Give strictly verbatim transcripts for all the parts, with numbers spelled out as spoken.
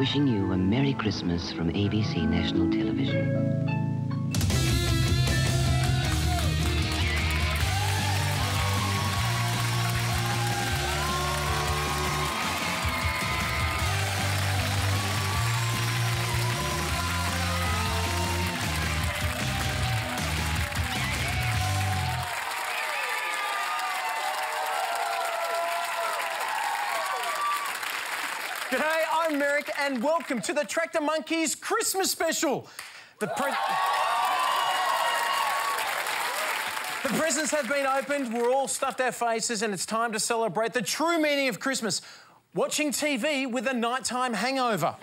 wishing you a Merry Christmas from A B C National Television. G'day, I'm Merrick, and welcome to the Tractor Monkeys Christmas Special. The, pre the presents have been opened, we're all stuffed our faces, and it's time to celebrate the true meaning of Christmas, watching T V with a nighttime hangover.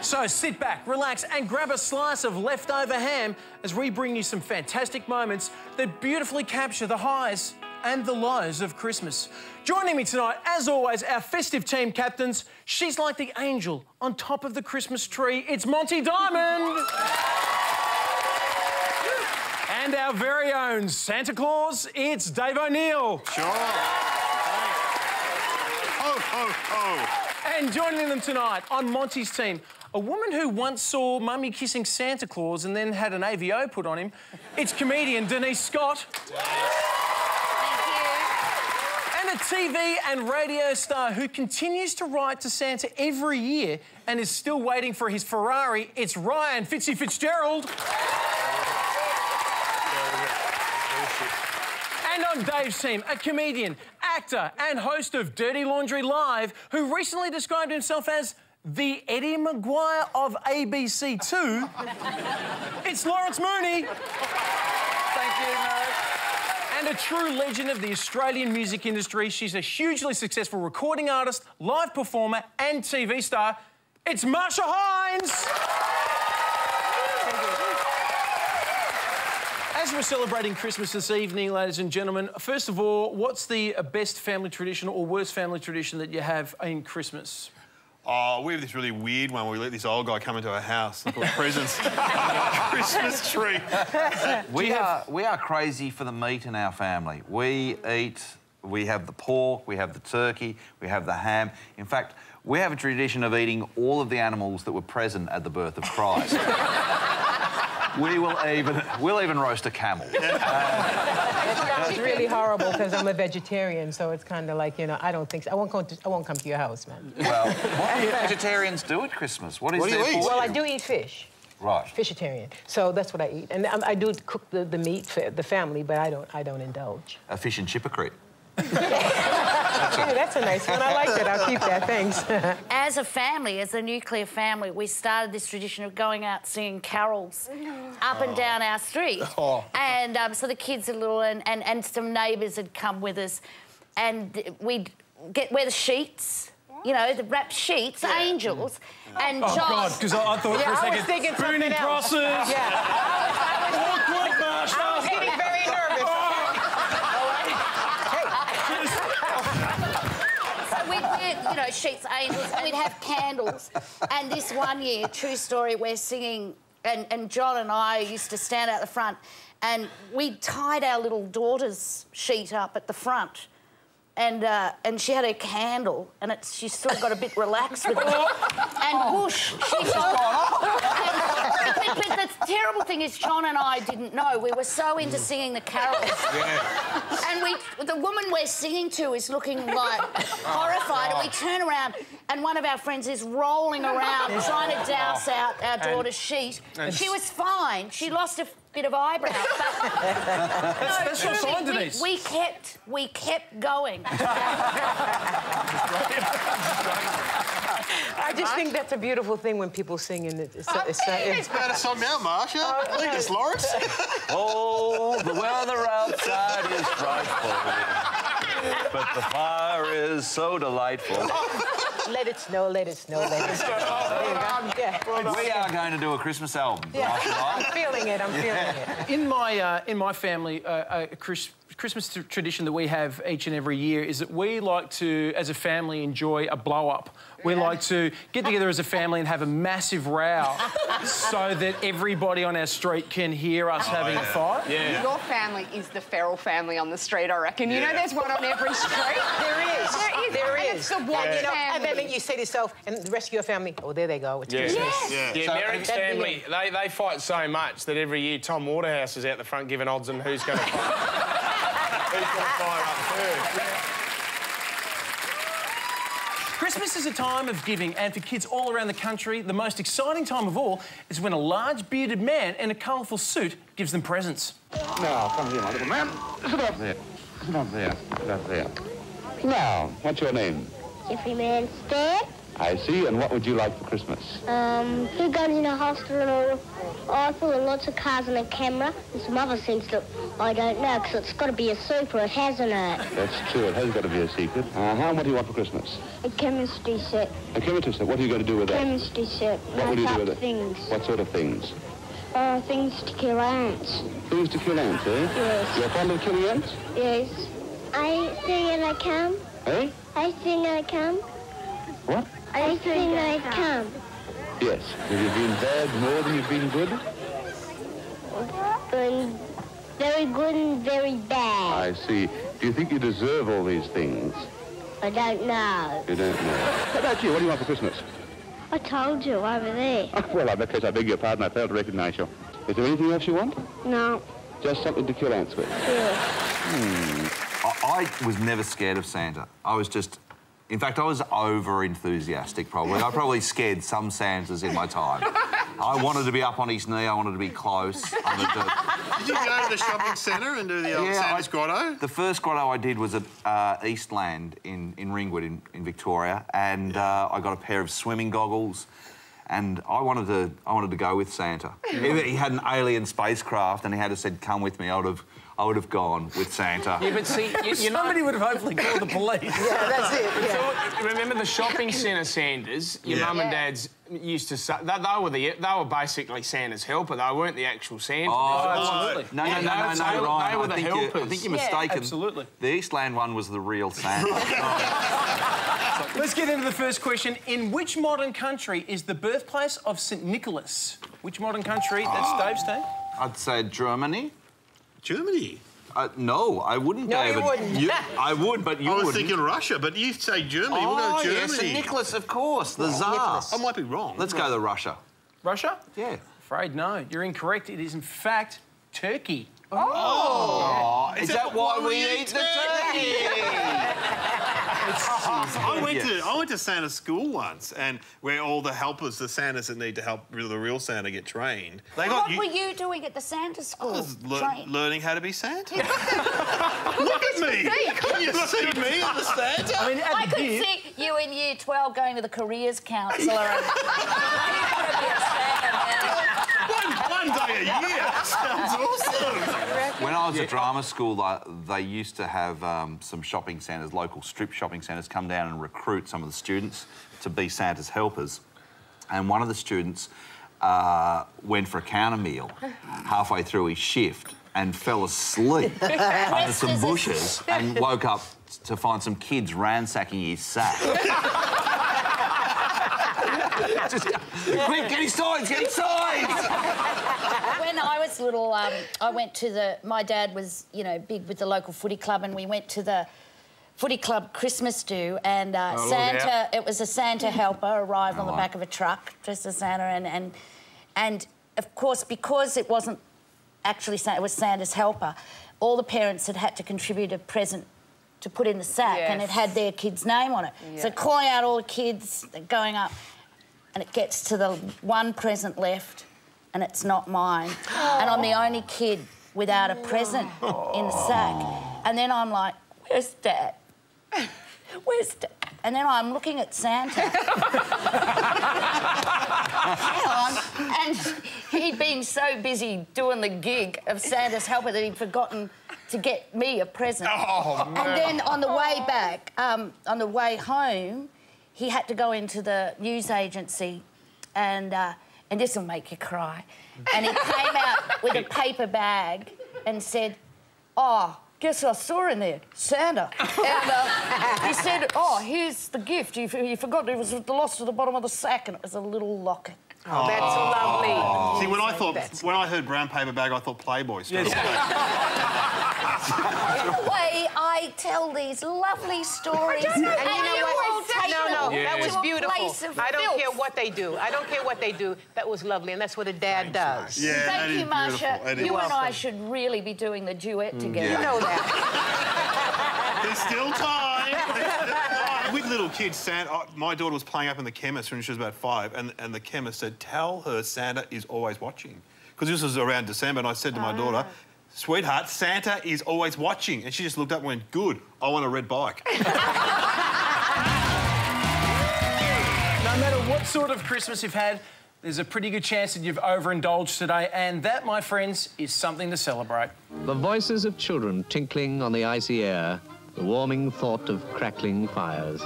So sit back, relax, and grab a slice of leftover ham as we bring you some fantastic moments that beautifully capture the highs and the lows of Christmas. Joining me tonight, as always, our festive team captains. She's like the angel on top of the Christmas tree. It's Monty Dimond. And our very own Santa Claus, it's Dave O'Neill. Sure. Ho, ho, ho. And joining them tonight on Monty's team, a woman who once saw Mummy kissing Santa Claus and then had an A V O put on him, it's comedian Denise Scott. A T V and radio star who continues to write to Santa every year and is still waiting for his Ferrari, it's Ryan Fitzy Fitzgerald. And on Dave's team, a comedian, actor and host of Dirty Laundry Live who recently described himself as the Eddie McGuire of A B C two, it's Lawrence Mooney. Thank you, Mark. And a true legend of the Australian music industry. She's a hugely successful recording artist, live performer and T V star. It's Marcia Hines! As we're celebrating Christmas this evening, ladies and gentlemen, first of all, what's the best family tradition or worst family tradition that you have in Christmas? Oh, we have this really weird one where we let this old guy come into our house and put presents on our Christmas tree. We, have... are, we are crazy for the meat in our family. We eat, we have the pork, we have the turkey, we have the ham. In fact, we have a tradition of eating all of the animals that were present at the birth of Christ. We will even, we'll even roast a camel. Uh, it's really horrible because I'm a vegetarian, so it's kind of like, you know, I don't think so. I won't come to, I won't come to your house, man. Well, what do vegetarians do at Christmas? What is what do you eat? Well, I do eat fish. Right. Fishitarian. So that's what I eat. And I, I do cook the, the meat for the family, but I don't, I don't indulge. A fish and chip hypocrite. Ooh, that's a nice one. I like that. I'll keep that. Thanks. As a family, as a nuclear family, we started this tradition of going out singing carols up oh. and down our street. Oh. And um, so the kids are little, and, and, and some neighbours had come with us, and we'd get wear the sheets. You know, the wrapped sheets, yeah. angels, yeah. and Josh. Oh, God, because I, I thought yeah, for a I second, spoon and crosses. Yeah. You know, sheets, angels, and we'd have candles. And this one year, true story, we're singing, and, and John and I used to stand out the front, and we tied our little daughter's sheet up at the front, and uh, and she had her candle, and it's, she still got a bit relaxed with it. And whoosh, she got... But, but, but the terrible thing is John and I didn't know. We were so into singing the carols. Yeah. And we, the woman we're singing to is looking, like, horrified. Oh, and we turn around and one of our friends is rolling around trying to douse oh. out our daughter's sheet. And she was fine. She lost a bit of eyebrow. But that's, no, that's truly, we, Denise. we kept, we kept going. I just think that's a beautiful thing when people sing in it. It's, oh, it's, it's, it's better song now, Marcia. Oh, Lead no. us, Lawrence. Oh, the weather outside is frightful, but the fire is so delightful. Let it snow, let it snow, let it snow. Oh, yeah. We are going to do a Christmas album. Yeah. I'm feeling it, I'm feeling yeah. it. In my, uh, in my family, uh, a Chris Christmas tradition that we have each and every year is that we like to, as a family, enjoy a blow-up. We like to get together as a family and have a massive row so that everybody on our street can hear us oh, having yeah. a fight. Yeah. Your family is the feral family on the street, I reckon. Yeah. You know there's one on every street? There is. There is. There is. It's the one yeah. you know, family. And then you see yourself and the rest of your family, oh, there they go. It's yeah. Christmas. Yes. Yeah, yeah so, Merrick's family, they, they fight so much that every year Tom Waterhouse is out the front giving odds on who's going to fight. Who's going to fire up first? Yeah. Christmas is a time of giving, and for kids all around the country, the most exciting time of all is when a large bearded man in a colourful suit gives them presents. Now, come here, my little man. Sit up there. Sit up there. Sit up there. Now, what's your name? Jeffrey Manstead. I see, and what would you like for Christmas? Um, he goes in a holster and an rifle and lots of cars and a camera and some other things that I don't know, because it's got to be a secret, hasn't it? That's true, it has got to be a secret. Uh, how what do you want for Christmas? A chemistry set. A chemistry set? What are you going to do with that? Chemistry set. What will you do with it? Things. What sort of things? Uh, things to kill ants. Things to kill ants, eh? Yes. You're fond of killing ants? Yes. I sing and I come. Eh? I sing and I come. What? I think I come. Yes. Have you been bad more than you've been good? Been very good and very bad. I see. Do you think you deserve all these things? I don't know. You don't know. How about you? What do you want for Christmas? I told you over there. Oh, well, I because I beg your pardon, I failed to recognise you. Is there anything else you want? No. Just something to kill ants with? Yeah. Hmm. I, I was never scared of Santa. I was just... In fact, I was over-enthusiastic, probably. I probably scared some Santas in my time. I wanted to be up on his knee, I wanted to be close. I wanted to... Did you go to the shopping centre and do the old yeah, Santa's I... grotto? The first grotto I did was at uh, Eastland in, in Ringwood in, in Victoria, and yeah. uh, I got a pair of swimming goggles, and I wanted to, I wanted to go with Santa. Yeah. He had an alien spacecraft and he had to said, come with me, I would have... I would have gone with Santa. Yeah, but see, you, you know... Somebody would have hopefully called the police. Yeah, that's it, yeah. So, remember the shopping centre, Sanders? Your yeah. mum and dad's used to... They, they, were the, they were basically Santa's helper. They weren't the actual Santa. Oh, absolutely. No, no, yeah, no, no, no, so no, Ryan. They were the I think helpers. You, I think you're mistaken. Yeah, absolutely. The Eastland one was the real Santa. Oh. Let's get into the first question. In which modern country is the birthplace of Saint Nicholas? Which modern country? That's oh. Dave's name. I'd say Germany. Germany? Uh, no, I wouldn't, no, David. No, you wouldn't. You, I would, but you wouldn't. I was wouldn't. thinking Russia, but you say Germany. Oh, we'll go Germany. Yes, Saint Nicholas, of course, the oh, Tsar. Nicholas. I might be wrong. Let's go to Russia. Russia? Yeah. Afraid no. You're incorrect. It is, in fact, Turkey. Oh! oh. Yeah. Is, is that, that why, why we eat the turkey? I went yes. to I went to Santa school once, and where all the helpers, the Santas that need to help the real Santa get trained. They got what you... were you doing at the Santa school? I was le learning how to be Santa. Look at me! Can you see me at the Santa? I, mean, I could year... see you in year twelve going to the careers counsellor. And... one, one day a year sounds awesome. When I was yeah. at drama school, they, they used to have um, some shopping centres, local strip shopping centres, come down and recruit some of the students to be Santa's helpers. And one of the students uh, went for a counter meal halfway through his shift and fell asleep under some bushes and woke up to find some kids ransacking his sack. Just, quick, get inside, get inside! When I was little, um, I went to the... My dad was, you know, big with the local footy club, and we went to the footy club Christmas do, and uh, oh, Santa... It was a Santa helper arrived oh, on the back of a truck, dressed as Santa, and, and... And, of course, because it wasn't actually Santa, it was Santa's helper, all the parents had had to contribute a present to put in the sack, yes. and it had their kid's name on it. Yes. So calling out all the kids going up... And it gets to the one present left, and it's not mine. Oh. And I'm the only kid without a present oh. in the sack. And then I'm like, where's Dad? Where's Dad? And then I'm looking at Santa. Hang on. And he'd been so busy doing the gig of Santa's helper that he'd forgotten to get me a present. Oh, man. And then on the way back, um, on the way home, he had to go into the news agency and, uh, and this will make you cry. And he came out with a paper bag and said, oh, guess I saw in there, Santa. And uh, he said, oh, here's the gift. He, he forgot it was lost at the bottom of the sack and it was a little locket. Oh, that's oh. lovely. See, when I thought, that's... when I heard brown paper bag, I thought Playboy straight away. Yes. In a way, I tell these lovely stories. I don't know, and you know what? No, no, yeah. that was beautiful. I don't filth. care what they do. I don't care what they do. That was lovely, and that's what a dad does. Yeah, Thank you, Marcia. You and I should really be doing the duet mm, together. Yeah. You know that. There's still time. There's still time. With little kids, Santa, my daughter was playing up in the chemist when she was about five, and, and the chemist said, tell her Santa is always watching. Because this was around December, and I said to my ah. daughter, sweetheart, Santa is always watching. And she just looked up and went, good, I want a red bike. No matter what sort of Christmas you've had, there's a pretty good chance that you've overindulged today, and that, my friends, is something to celebrate. The voices of children tinkling on the icy air, the warming thought of crackling fires.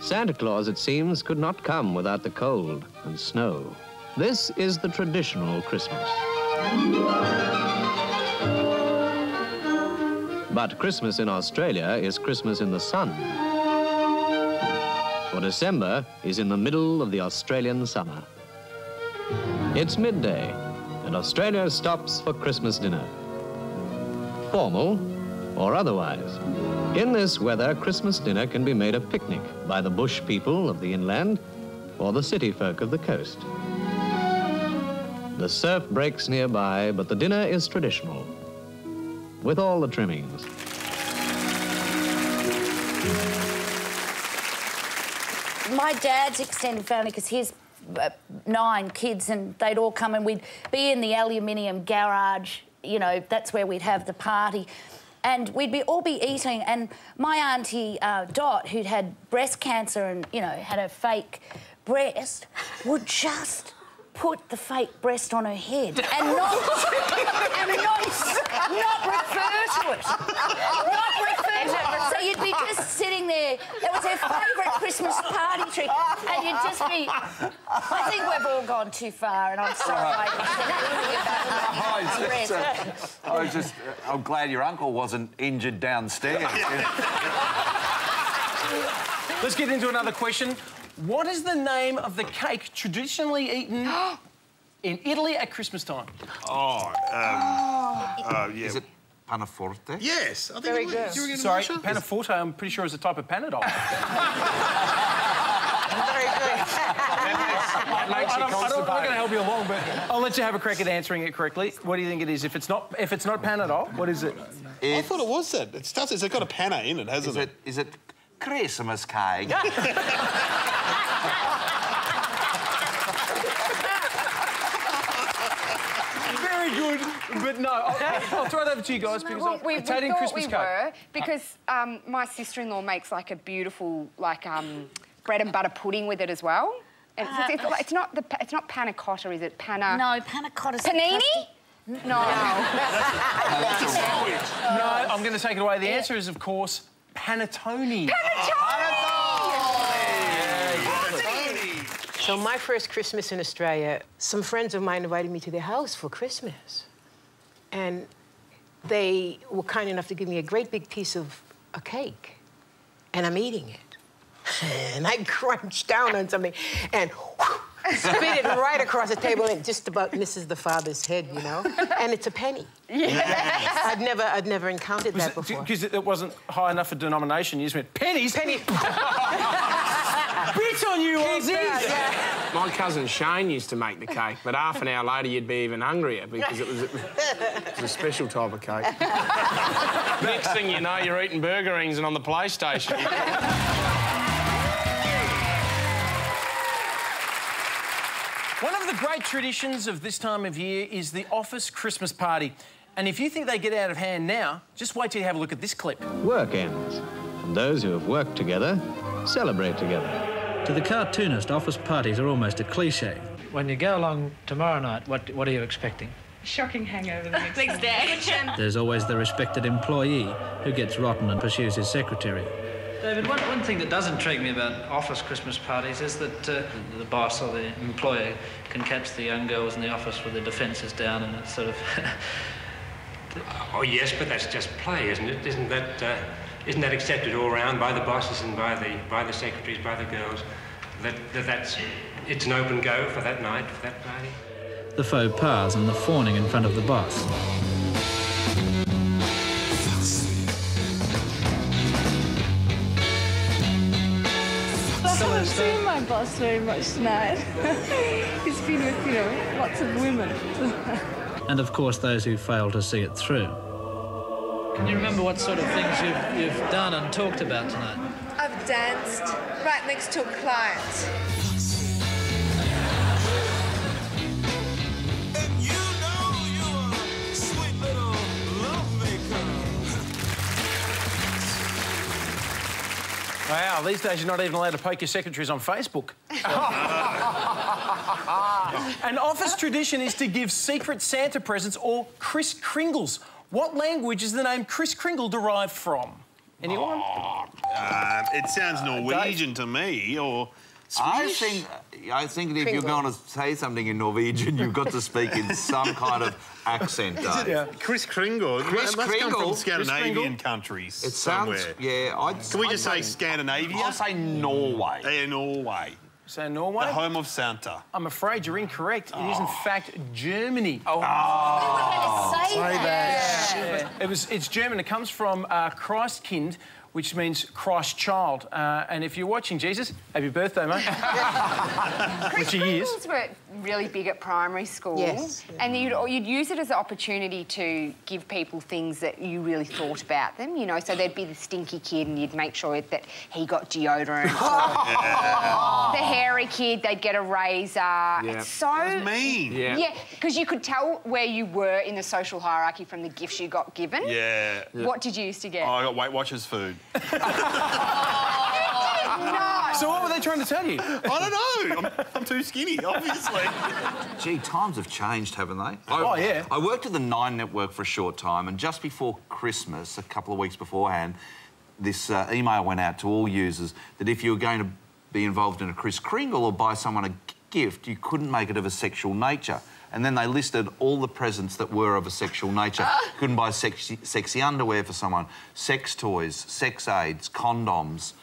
Santa Claus, it seems, could not come without the cold and snow. This is the traditional Christmas. But Christmas in Australia is Christmas in the sun. For December is in the middle of the Australian summer. It's midday, and Australia stops for Christmas dinner. Formal or otherwise. In this weather, Christmas dinner can be made a picnic by the bush people of the inland or the city folk of the coast. The surf breaks nearby, but the dinner is traditional, with all the trimmings. My dad's extended family, because he's uh, nine kids, and they'd all come and we'd be in the aluminium garage, you know, that's where we'd have the party. And we'd be all be eating, and my auntie uh, Dot, who'd had breast cancer and, you know, had a fake breast, would just put the fake breast on her head and not, and not, not refer to it. Not refer to it. So you'd be just sitting there. That was her favourite Christmas party trick. And you'd just be... I think we've all gone too far, and I'm sorry. I, just, uh, I was just... Uh, I'm glad your uncle wasn't injured downstairs. Let's get into another question. What is the name of the cake traditionally eaten in Italy at Christmas time? Oh, um, uh, yeah. Is it panaforte? Yes, I think Very it was. Good. Doing it Sorry, panaforte, I'm pretty sure, is a type of panadol. Very good. I, I don't, I don't, I'm not going to help you along, but I'll let you have a crack at answering it correctly. What do you think it is? If it's not, if it's not panadol, what is it? It's... I thought it was that. It's, it's got a panna in it, hasn't is it? it? Is it Christmas cake? Very good, but no, I'll, I'll throw it over to you guys, because well, I'm we, we Christmas we cake. Were, because um, my sister-in-law makes like a beautiful like um, bread and butter pudding with it as well. And uh, it's, it's, it's not the it's not panna cotta, is it? Panna. No, panna cotta. Panini. No. No. That's a sandwich. No, I'm going to take it away. The yeah. answer is, of course, panettone. Panettone. So my first Christmas in Australia, some friends of mine invited me to their house for Christmas. And they were kind enough to give me a great big piece of a cake. And I'm eating it. And I crunched down on something and whoosh, spit it right across the table, and it just about misses the father's head, you know? And it's a penny. Yes. I'd never, I'd never encountered was that it, before. Because it wasn't high enough a denomination, you just went, pennies? Penny. Bitch on you, Aussies! Yeah. My cousin Shane used to make the cake, but half an hour later you'd be even hungrier, because it was a, it was a special type of cake. Next thing you know, you're eating burger rings and on the PlayStation. One of the great traditions of this time of year is the office Christmas party. And if you think they get out of hand now, just wait till you have a look at this clip. Work ends, and those who have worked together celebrate together. To the cartoonist, office parties are almost a cliche. When you go along tomorrow night, what, what are you expecting? Shocking hangover the next, next day. There's always the respected employee who gets rotten and pursues his secretary. David, one, one thing that does intrigue me about office Christmas parties is that uh, the boss or the employer can catch the young girls in the office with their defences down, and it's sort of Oh, yes, but that's just play, isn't it? Isn't that, uh, isn't that accepted all round by the bosses and by the, by the secretaries, by the girls? That, that that's, it's an open go for that night, for that party. The faux pas and the fawning in front of the boss. I haven't seen my boss very much tonight. He's been with, you know, lots of women. And, of course, those who fail to see it through. Can you remember what sort of things you've, you've done and talked about tonight? I've danced right next to a client. And you know you're a sweet little lovemaker. Wow, these days you're not even allowed to poke your secretaries on Facebook. An office tradition is to give secret Santa presents or Kris Kringles. What language is the name Kris Kringle derived from? Anyone? Oh, uh, it sounds Norwegian uh, to me, or Swedish? I think, I think if Kringle. You're going to say something in Norwegian, you've got to speak in some kind of accent. Is it yeah. Kris Kringle? Kris Kringle? It must come from Scandinavian countries it somewhere. Sounds, yeah, I'd, Can we I'd just say Scandinavia? I'll say Norway. Yeah, Norway. So Norway? The home of Santa. I'm afraid you're incorrect. It oh. is, in fact, Germany. Oh! oh. I was going to say that. Yeah. Yeah. It was, it's German. It comes from uh, Christkind, which means Christ child. Uh, and if you're watching, Jesus, happy birthday, mate. Kris Kringles were really big at primary school. Yes. And you'd, you'd use it as an opportunity to give people things that you really thought about them, you know, so there'd be the stinky kid and you'd make sure that he got deodorant. yeah. The hairy kid, they'd get a razor. Yeah. It's so... That was mean. Yeah, because yeah, you could tell where you were in the social hierarchy from the gifts you got given. Yeah. yeah. What did you used to get? Oh, I got Weight Watchers food. oh, so what were they trying to tell you? I don't know. I'm, I'm too skinny, obviously. Gee, times have changed, haven't they? I, oh, yeah. I worked at the Nine Network for a short time, and just before Christmas, a couple of weeks beforehand, this uh, email went out to all users that if you were going to be involved in a Kris Kringle or buy someone a gift, you couldn't make it of a sexual nature. And then they listed all the presents that were of a sexual nature. Couldn't buy sexy, sexy underwear for someone, sex toys, sex aids, condoms,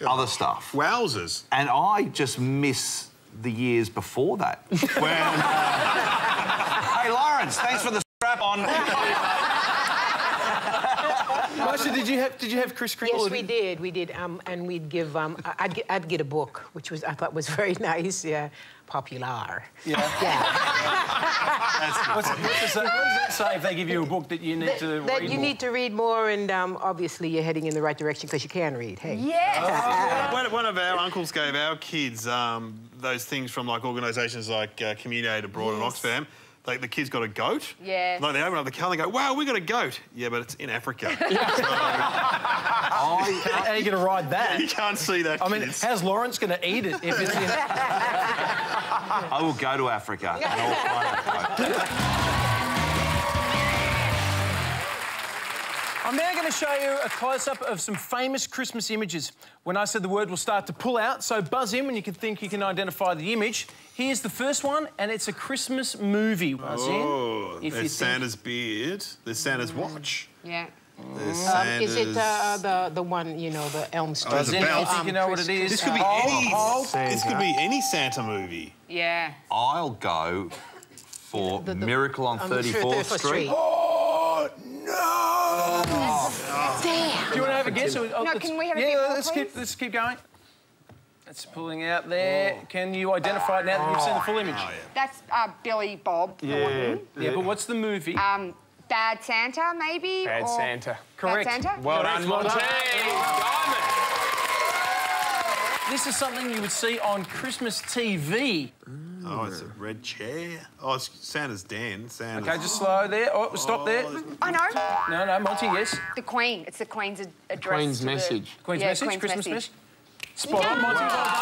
oh. other stuff. Wowzers. And I just miss the years before that. well... Hey, Lawrence, thanks for the strap on. Marcia, did you have did you have Kris Kringle? Yes, we did. We did, um, and we'd give. Um, I'd get, I'd get a book, which was I thought was very nice. Yeah, popular. Yeah. yeah. what's, what's the, what does that say if they give you a book that you need that, to that read you more? need to read more, and um, obviously you're heading in the right direction because you can read. Hey. Yes. Oh, yeah. One, one of our uncles gave our kids um, those things from like organisations like uh, Community Aid Abroad yes. and Oxfam. Like, the kid's got a goat. Yeah. Like, they open up the car and they go, wow, we got a goat. Yeah, but it's in Africa. so... How are you going to ride that? You can't see that, I mean, kids. How's Lawrence going to eat it? If it's, you know... I will go to Africa. And I'll find a goat. I'm now going to show you a close-up of some famous Christmas images. When I said the word, we'll start to pull out, so buzz in when you can think you can identify the image. Here's the first one, and it's a Christmas movie. Buzz oh, in. If there's Santa's think... beard. There's Santa's watch. Yeah. There's Santa's... Um, is it uh, the, the one, you know, the Elm Street? Oh, the belt. Um, you know Chris what it is. This could be, uh, any, oh, this could be any Santa movie. Yeah. I'll go for the, the, Miracle on thirty-fourth Street. Oh, no! Oh. Damn. Do you want to have a guess? Or, oh, no, can we have a yeah, bit more, let's keep, let's keep going. That's pulling out there. Oh. Can you identify it now that oh. you've seen the full image? Oh, yeah. That's uh, Billy Bob Thornton. Yeah. yeah, but what's the movie? Um, Bad Santa, maybe? Bad or... Santa. Correct. Bad Santa? Well, well done, Monty. Well done. This is something you would see on Christmas T V. Oh, it's a red chair. Oh, it's Santa's Dan. Santa's... OK, just slow there. Oh, stop oh, there. I know. No, no, Monty, yes. The Queen. It's the Queen's address. Queen's message. The... Queen's yeah, message, Queen's Christmas message. message. Spot no! on, Monty. Wow.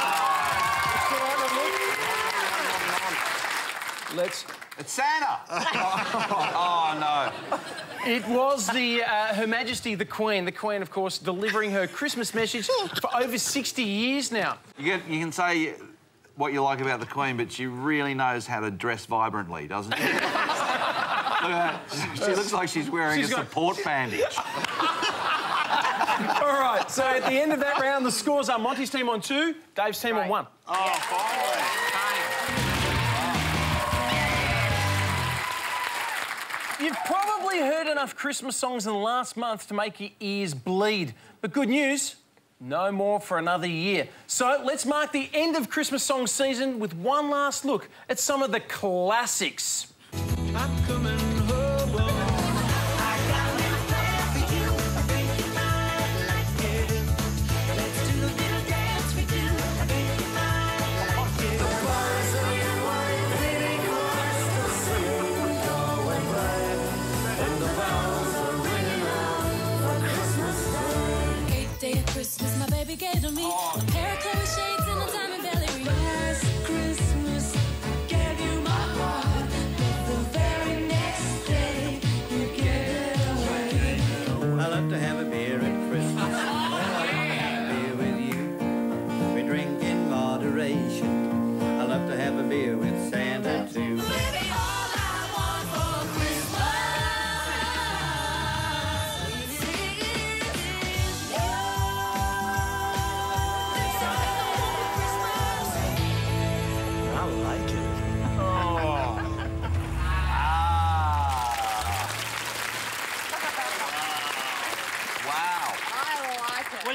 Let's... It's Santa! oh, oh, no. It was the, uh, Her Majesty the Queen. The Queen, of course, delivering her Christmas message for over sixty years now. You, get, you can say... what you like about the Queen, but she really knows how to dress vibrantly, doesn't she? at her. She looks like she's wearing she's a got... support bandage. All right, so at the end of that round, the scores are Monty's team on two, Dave's team right. on one. Oh, yeah. finally. Oh. You've probably heard enough Christmas songs in the last month to make your ears bleed. But good news, no more for another year. So let's mark the end of Christmas song season with one last look at some of the classics. I'm coming home. Christmas, my baby gave to me oh. a pair of Chloe shades and a diamond belly ring. Last Christmas, I gave you my heart, but the very next day, you gave it away. I love to have a beer at Christmas. I love to have a beer with you. We drink in moderation. I love to have a beer with Santa, too.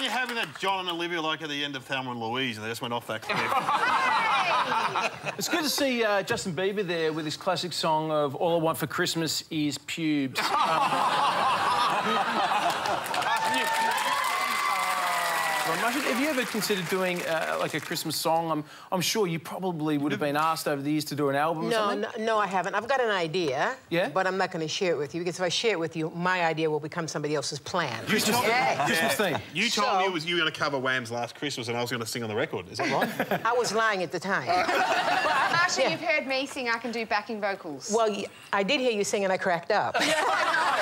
Having that John and Olivia like at the end of Thelma and Louise, and they just went off that cliff. It's good to see uh, Justin Bieber there with his classic song of All I Want for Christmas Is Pubes. Um... Have you ever considered doing uh, like a Christmas song? I'm, I'm sure you probably would have been asked over the years to do an album. No, or something. No, no, I haven't. I've got an idea. Yeah. But I'm not going to share it with you because if I share it with you, my idea will become somebody else's plan. You told yeah. Christmas thing. You told so, me it was you were going to cover Wham's Last Christmas, and I was going to sing on the record. Is that right? I was lying at the time. Uh, well, Marcia, yeah. you've heard me sing. I can do backing vocals. Well, I did hear you sing, and I cracked up. Yes, I know.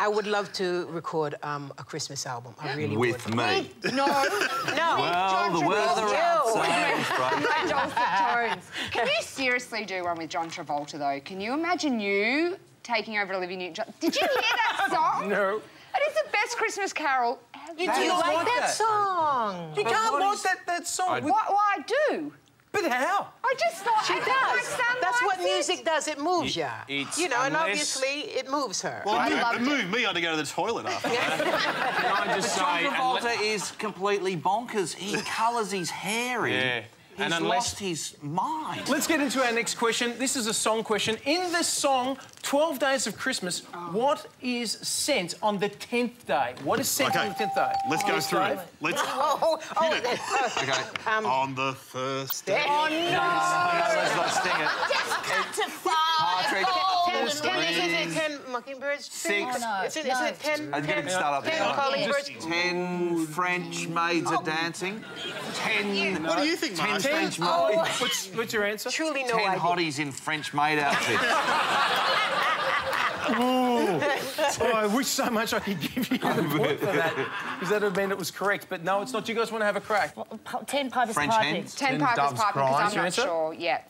I would love to record um, a Christmas album. I really With would. Me. With, no, no. Well, the weather outside. Dulcet tones. Can you seriously do one with John Travolta, though? Can you imagine you taking over Olivia Newton? Did you hear that song? No. It is the best Christmas carol ever. You do you like, like that, that song. You but can't want is... that, that song. I... With... Why, why I do. But how? I just thought she I does. That's what music it. does. It moves you. It, you know, unless... and obviously it moves her. Well, you it, it moved me. I had to go to the toilet after that. Can I just but say, John Travolta unless... is completely bonkers. He colours his hair in. Yeah. He's and unless... lost his mind. Let's get into our next question. This is a song question. In the song twelve Days of Christmas, oh. what is sent on the tenth day? What is sent okay. on the tenth day? Let's oh, go through it. Let's... Oh, oh, oh, you know. oh. OK. Um, on the first day... Oh, no! no. Let's not sing it. Just cut to five, four, three... Ten mockingbirds... Six... Oh, no. Is it, no. is it ten... I'm going to start up. Ten no. callingbirds... Ten French maids oh. are dancing. Ten... Yeah. No. What do you think, Marcia? French maid. Oh. What's, what's your answer? Truly no Ten idea. Hotties in French maid outfits. oh. oh, I wish so much I could give you the point for that. Because that would mean it was correct. But no, it's not. Do you guys want to have a crack? Well, ten Piper's French Piper. Ten, ten Piper's Piper, because I'm not sure. Yeah.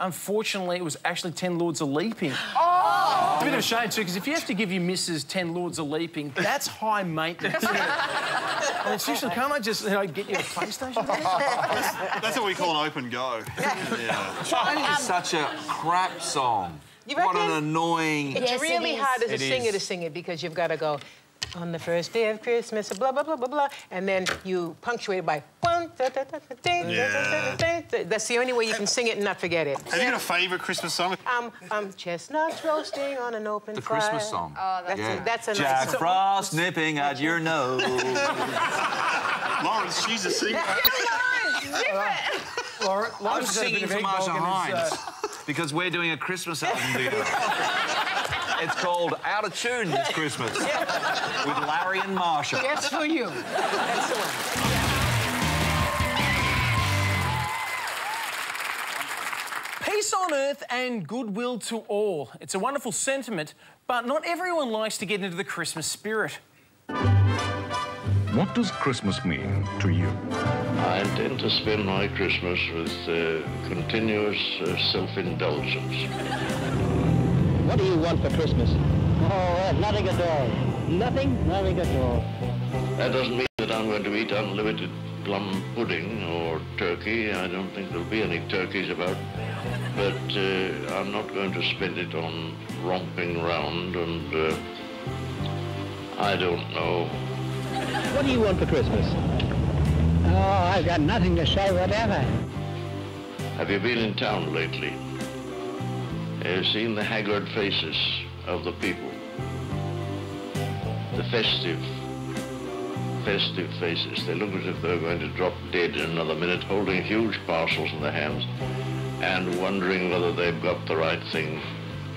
Unfortunately, it was actually ten Lords a Leaping. Oh! It's a bit of a shame, too, because if you have to give your missus ten Lords a Leaping, that's high maintenance. And it's usually, can't I just, you know, get you a PlayStation? that's, that's what we call an open go. Yeah. That is such a crap song. You reckon? What an annoying... It's yes, really it hard as a it singer is. to sing it because you've got to go... On the first day of Christmas, blah, blah, blah, blah, blah, and then you punctuate it by... Yeah. That's the only way you can sing it and not forget it. Have you got a favourite Christmas song? Um, um, chestnuts roasting on an open the fire. The Christmas song. Oh, that's, yeah. a, that's a Jack nice Frost nipping at your nose. Lawrence, she's a singer. Lawrence, I'm singing for Marcia Hines because we're doing a Christmas album together. It's called Out of Tune This Christmas yeah. with Larry and Marcia. That's for you. Excellent. Peace on earth and goodwill to all. It's a wonderful sentiment, but not everyone likes to get into the Christmas spirit. What does Christmas mean to you? I intend to spend my Christmas with uh, continuous uh, self-indulgence. What do you want for Christmas? Oh, nothing at all. Nothing? Nothing at all. That doesn't mean that I'm going to eat unlimited plum pudding or turkey. I don't think there'll be any turkeys about. But uh, I'm not going to spend it on romping round and uh, I don't know. What do you want for Christmas? Oh, I've got nothing to say whatever. Have you been in town lately? Have you seen the haggard faces of the people? The festive, festive faces. They look as if they're going to drop dead in another minute, holding huge parcels in their hands and wondering whether they've got the right thing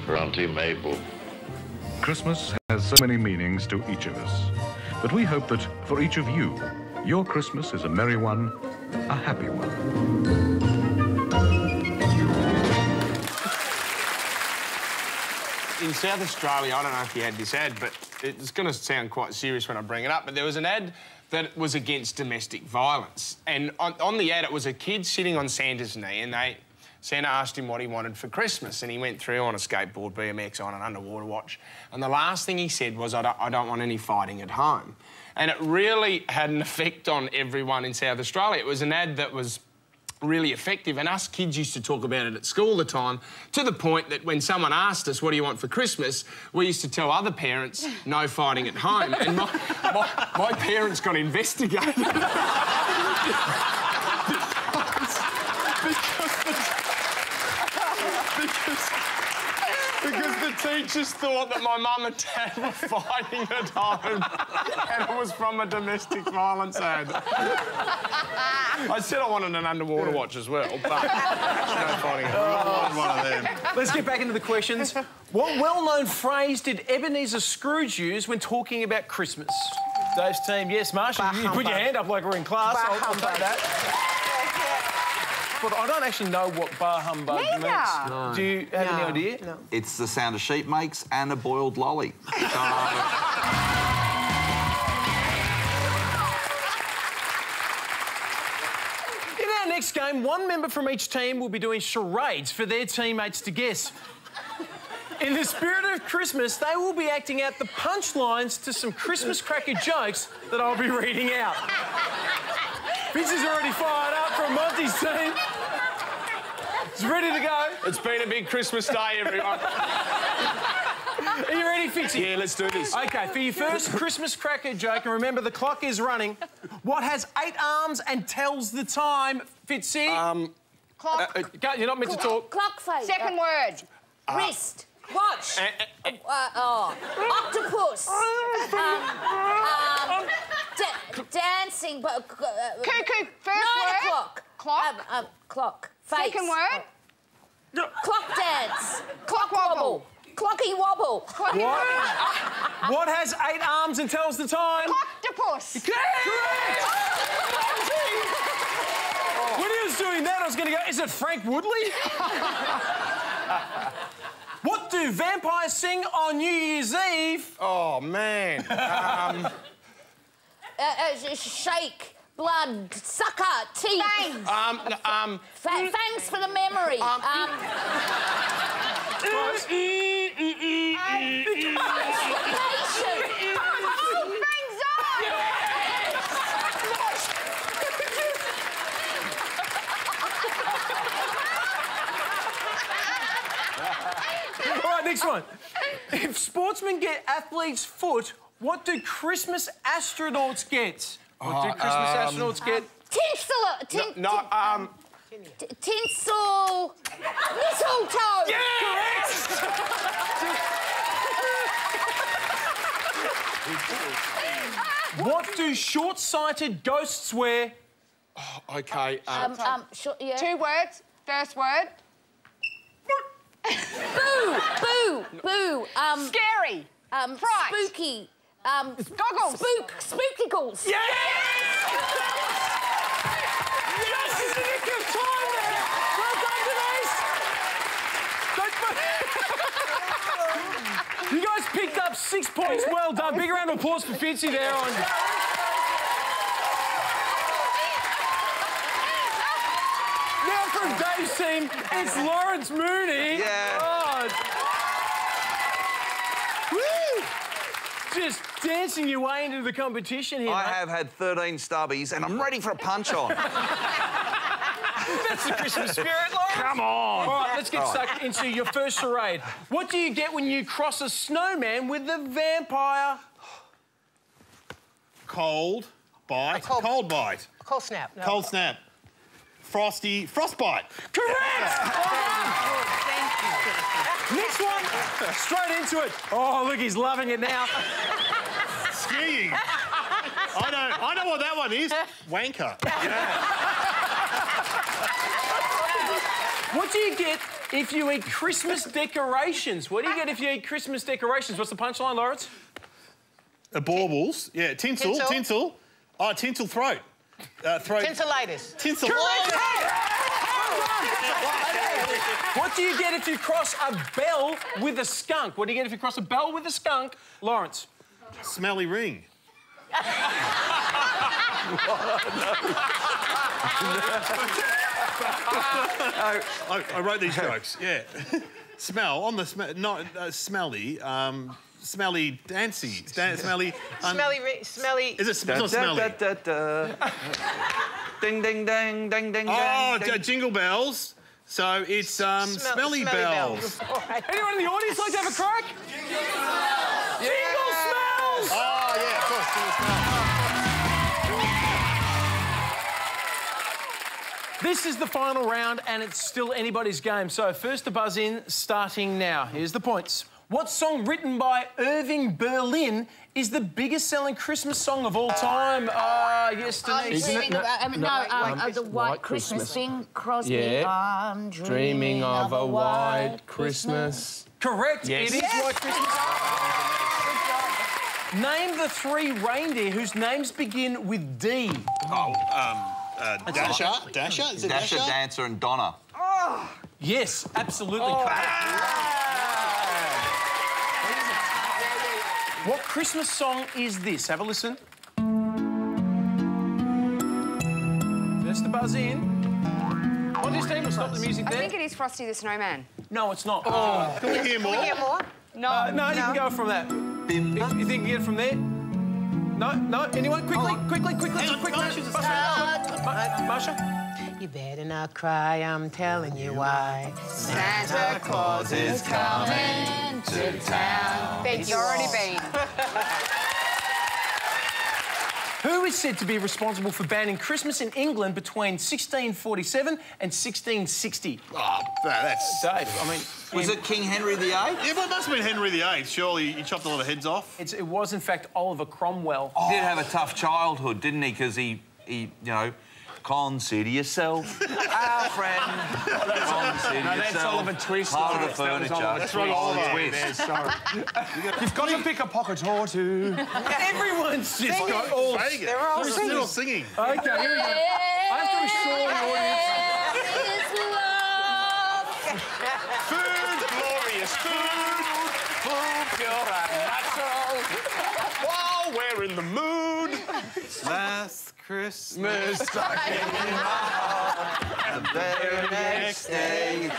for Auntie Mabel. Christmas has so many meanings to each of us, but we hope that for each of you, your Christmas is a merry one, a happy one. In South Australia, I don't know if you had this ad, but it's going to sound quite serious when I bring it up, but there was an ad that was against domestic violence. And on, on the ad, it was a kid sitting on Santa's knee, and they... Santa asked him what he wanted for Christmas, and he went through on a skateboard, B M X, on an underwater watch. And the last thing he said was, I don't, I don't want any fighting at home. And it really had an effect on everyone in South Australia. It was an ad that was really effective, and us kids used to talk about it at school all the time, to the point that when someone asked us, what do you want for Christmas, we used to tell other parents, no fighting at home. And my, my, my parents got investigated. Because, because the teachers thought that my mum and dad were fighting at home and it was from a domestic violence ad. I said I wanted an underwater watch as well, but no fighting at home. One of them. Let's get back into the questions. What well-known phrase did Ebenezer Scrooge use when talking about Christmas? Dave's team, yes, Marcia, you put your hand up like we're in class. I'll, I'll take that. But I don't actually know what bar humbug Neither. Means. No. Do you have no. any idea? No. It's the sound a sheep makes and a boiled lolly. In our next game, one member from each team will be doing charades for their teammates to guess. In the spirit of Christmas, they will be acting out the punchlines to some Christmas cracker jokes that I'll be reading out. Vince is already fired up from Monty's team. It's ready to go. It's been a big Christmas day, everyone. Are you ready, Fitzy? Yeah, let's do this. OK, for your first Christmas cracker joke, and remember, the clock is running. What has eight arms and tells the time, Fitzy? Um... Clock. Uh, uh, you're not meant clock. To talk. Clock face. Second uh, word. Uh, Wrist. Watch. Uh, uh, uh, oh. Octopus. um, um, Da dancing, but... Uh, Cuckoo, first nine word. O'clock. Clock. Um, um, clock. Face. Second word. Oh. Clock dance. Clock, clock wobble. Clocky wobble. Clocky what? wobble. What has eight arms and tells the time? Clocktopus. Correct! Oh. When he was doing that, I was going to go, is it Frank Woodley? What do vampires sing on New Year's Eve? Oh, man. Um... Uh, uh, shake, blood, sucker, teeth. Fangs. Um, um... Fa thanks for the memory. Um... um... Oh, fangs on! Yes. All right, next one. If sportsmen get athlete's foot, what do Christmas astronauts get? Oh, what do Christmas um, astronauts get? Um, tinsel... Tin, no, no, um... T tinsel... mistletoe! Yes! Correct! What do short-sighted ghosts wear? Oh, OK, um... um, um short, yeah. Two words. First word. Boo! Boo! Boo! Um... Scary! Um... Fright. Spooky. Um, goggles! Spook! Spookicles! Yes! Yes! This is a nick of time there! Well done, Denise! Don't... You guys picked up six points. Well done. Big round of applause for Fitzy there on... live scene. It's Lawrence Mooney. Yeah. God. Woo! Just dancing your way into the competition here. I mate. have had thirteen stubbies and I'm ready for a punch-on. That's the Christmas spirit, Lawrence. Come on. All right, let's get All stuck right. into your first charade. What do you get when you cross a snowman with the vampire? Cold bite. Cold, cold bite. Cold snap. No. Cold snap. Frosty frostbite. Correct! Oh, thank you. Next one, straight into it. Oh, look, he's loving it now. Skiing. I know, I know what that one is. Wanker. Yeah. What do you get if you eat Christmas decorations? What do you get if you eat Christmas decorations? What's the punchline, Lawrence? Uh, baubles. Yeah, tinsel, tinsel. tinsel. Oh, tinsel throat. Uh, throat. Tinselitis. Tinselitis. What do you get if you cross a bell with a skunk? What do you get if you cross a bell with a skunk? Lawrence. Smelly ring. I, I wrote these jokes, yeah. Smell, on the smell, not uh, smelly, um... Smelly dancy. Dan smelly. Um, smelly. Smelly. Is it smelly? Smelly. Da, da, da, da. Ding, ding, ding, ding, ding. Oh, ding. Jingle bells. So it's um, Smel smelly, smelly bells. bells. Right. Anyone in the audience like to have a crack? Jingle bells. Yeah. Jingle smells. Oh yeah, of course. Jingle smells. This is the final round, and it's still anybody's game. So first to buzz in, starting now. Here's the points. What song written by Irving Berlin is the biggest selling Christmas song of all time? Ah, uh, yes, Denise. I'm dreaming about, I mean, no, no um, um, of the White, white Christmas, Christmas thing, Crosby. Yeah. I'm dreaming, dreaming of, of a White Christmas. Christmas. Correct, yes. It is yes. White Christmas. Oh. Name the three reindeer whose names begin with D. Oh, um, uh, Dasher. Dasher? Dasher? Is it Dasher, Dasher, Dancer and Donner. Oh. Yes, absolutely oh. correct. Ah. What Christmas song is this? Have a listen. Just the buzz in. What is team will stop the music there? I think it is Frosty the Snowman. No, it's not. Oh, can we hear more? Can we hear more? No, uh, no, no, you can go from that. You, you think you get it from there? No, no. Anyone? Quickly, oh. quickly, quickly, quickly, quickly. Marcia? You better not cry, I'm telling you why. Santa Claus is coming to town. Thank you, already been. Who is said to be responsible for banning Christmas in England between sixteen forty-seven and sixteen sixty? Oh, that's safe. I mean, was it King Henry the eighth? Yeah, but it must have been Henry the eighth. Surely he chopped a lot of heads off. It's, it was, in fact, Oliver Cromwell. Oh. He did have a tough childhood, didn't he? Because he, he, you know... Consider yourself our friend. No, that's, no, that's Oliver Twist. Part of the furniture. That's right, Oliver Twist. Sorry. You've got to pick a pocket or two. Everyone's just singing. got all... Vegas. They're all They're singing. Still singing. OK, here we go. I have to assure the audience... Food, glorious food. Food, pure and natural. While we're in the mood... Last... Christmas stuck in your heart, and the very next day you with,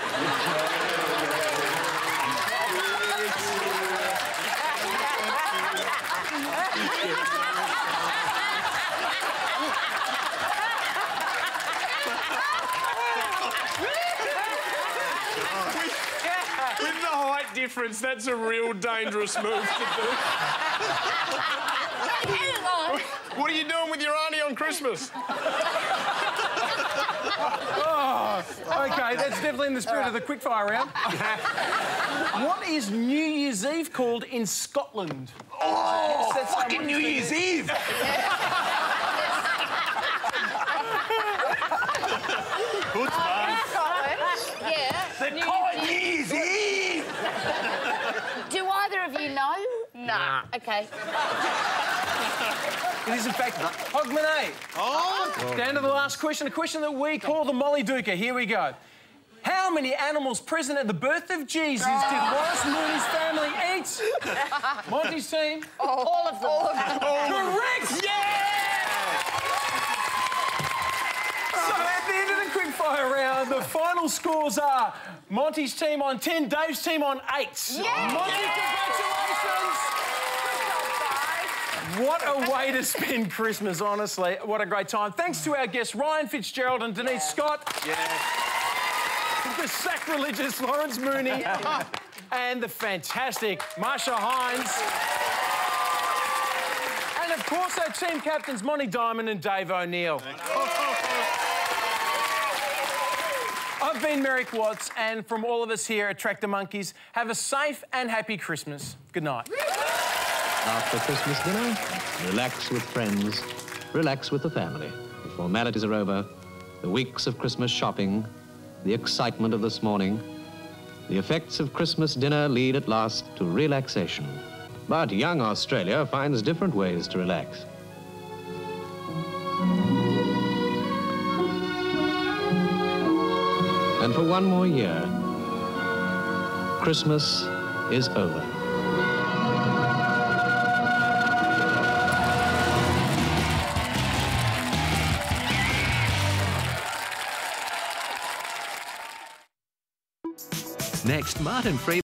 with the height difference, that's a real dangerous move to do. What are you doing with your auntie on Christmas? Oh, OK, that's definitely in the spirit of the quickfire round. What is New Year's Eve called in Scotland? Oh, yes, fucking New Year's Eve! Good fun. In Scotland, yeah. They call it New Year's Eve! Do either of you know? Nah. OK. It is, in fact, Hogmanay. Oh! Down to the last question, a question that we call the Molly Duker. Here we go. How many animals present at the birth of Jesus oh. did Lawrence Mooney's family eat? Monty's team? Oh, all of them. All of them. Correct! Yeah! So, at the end of the quickfire round, the final scores are Monty's team on ten, Dave's team on eight. Yeah. Monty, congratulations! What a way to spend Christmas, honestly. What a great time. Thanks to our guests, Ryan Fitzgerald and Denise yeah. Scott. Yeah. The sacrilegious Lawrence Mooney. Yeah. And the fantastic Marcia Hines. And, of course, our team captains, Monty Dimond and Dave O'Neill. I've been Merrick Watts, and from all of us here at Tractor Monkeys, have a safe and happy Christmas. Good night. After Christmas dinner, relax with friends, relax with the family. The formalities are over, the weeks of Christmas shopping, the excitement of this morning. The effects of Christmas dinner lead at last to relaxation. But young Australia finds different ways to relax. And for one more year, Christmas is over. Next, Martin Freeman.